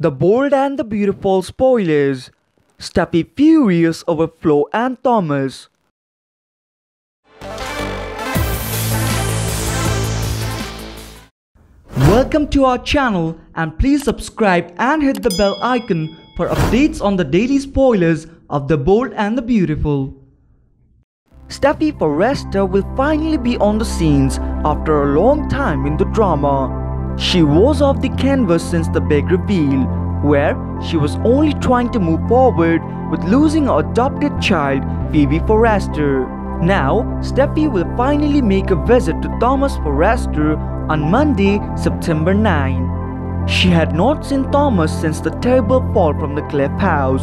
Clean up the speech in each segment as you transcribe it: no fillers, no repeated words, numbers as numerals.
The Bold and the Beautiful spoilers. Steffy furious over Flo and Thomas. Welcome to our channel and please subscribe and hit the bell icon for updates on the daily spoilers of The Bold and the Beautiful. Steffy Forrester will finally be on the scenes after a long time in the drama. She was off the canvas since the big reveal, where she was only trying to move forward with losing her adopted child, Phoebe Forrester. Now, Steffy will finally make a visit to Thomas Forrester on Monday, September 9. She had not seen Thomas since the terrible fall from the cliff house.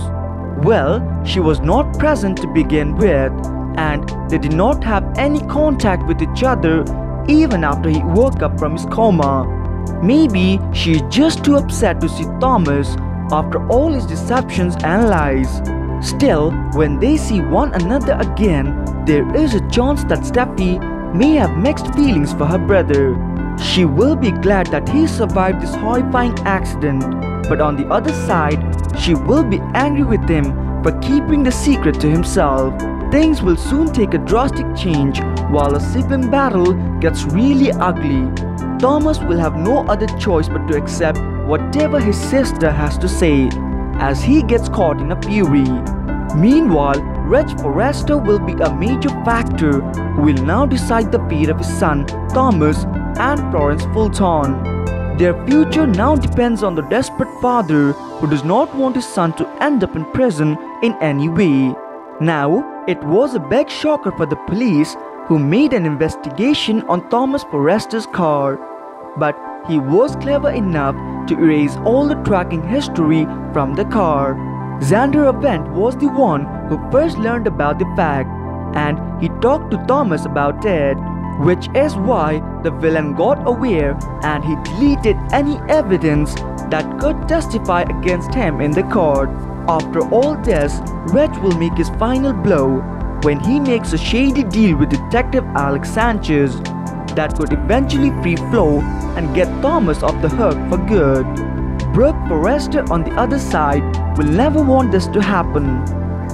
Well, she was not present to begin with, and they did not have any contact with each other even after he woke up from his coma. Maybe she's just too upset to see Thomas after all his deceptions and lies. Still, when they see one another again, there is a chance that Steffy may have mixed feelings for her brother. She will be glad that he survived this horrifying accident, but on the other side, she will be angry with him for keeping the secret to himself. Things will soon take a drastic change while a sibling battle gets really ugly. Thomas will have no other choice but to accept whatever his sister has to say, as he gets caught in a fury. Meanwhile, Ridge Forrester will be a major factor who will now decide the fate of his son Thomas and Florence Fulton. Their future now depends on the desperate father who does not want his son to end up in prison in any way. Now, it was a big shocker for the police who made an investigation on Thomas Forrester's car. But he was clever enough to erase all the tracking history from the car. Xander Avant was the one who first learned about the fact, and he talked to Thomas about it, which is why the villain got aware and he deleted any evidence that could testify against him in the court. After all this, Ridge will make his final blow when he makes a shady deal with Detective Alex Sanchez that could eventually free Flo and get Thomas off the hook for good. Brooke Forrester on the other side will never want this to happen,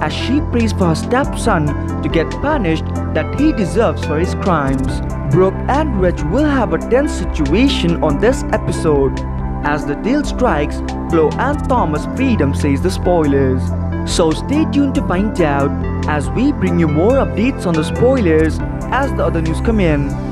as she prays for her stepson to get punished that he deserves for his crimes. Brooke and Ridge will have a tense situation on this episode, as the deal strikes Flo and Thomas' freedom, says the spoilers. So stay tuned to find out as we bring you more updates on the spoilers as the other news come in.